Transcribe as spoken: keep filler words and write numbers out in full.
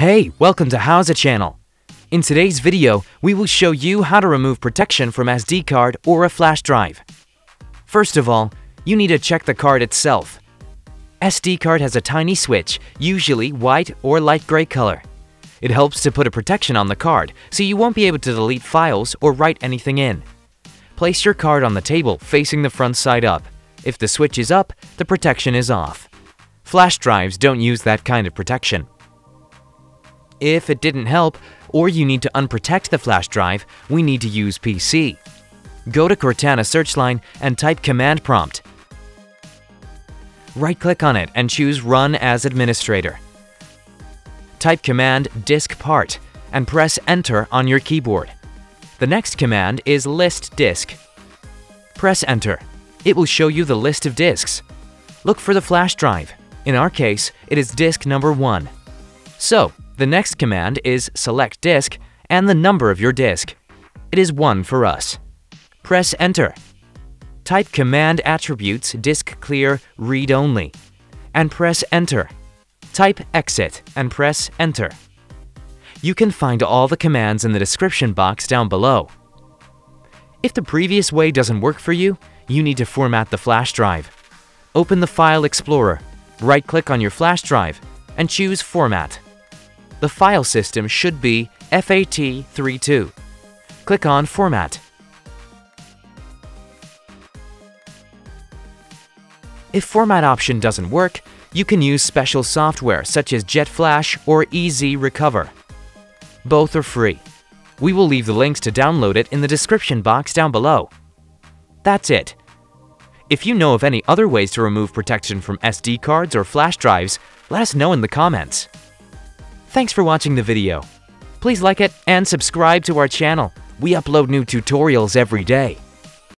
Hey, welcome to Howza channel. In today's video, we will show you how to remove protection from S D card or a flash drive. First of all, you need to check the card itself. S D card has a tiny switch, usually white or light gray color. It helps to put a protection on the card, so you won't be able to delete files or write anything in. Place your card on the table facing the front side up. If the switch is up, the protection is off. Flash drives don't use that kind of protection. If it didn't help, or you need to unprotect the flash drive, we need to use P C. Go to Cortana search line and type command prompt. Right-click on it and choose Run as Administrator. Type command diskpart and press Enter on your keyboard. The next command is list disk. Press Enter. It will show you the list of disks. Look for the flash drive. In our case, it is disk number one. So, the next command is select disk and the number of your disk. It is one for us. Press Enter. Type command attributes disk clear read only and press Enter. Type exit and press Enter. You can find all the commands in the description box down below. If the previous way doesn't work for you, you need to format the flash drive. Open the File Explorer, right-click on your flash drive, and choose Format. The file system should be F A T thirty-two. Click on Format. If Format option doesn't work, you can use special software such as JetFlash or E Z Recover. Both are free. We will leave the links to download it in the description box down below. That's it. If you know of any other ways to remove protection from S D cards or flash drives, let us know in the comments. Thanks for watching the video. Please like it and subscribe to our channel. We upload new tutorials every day.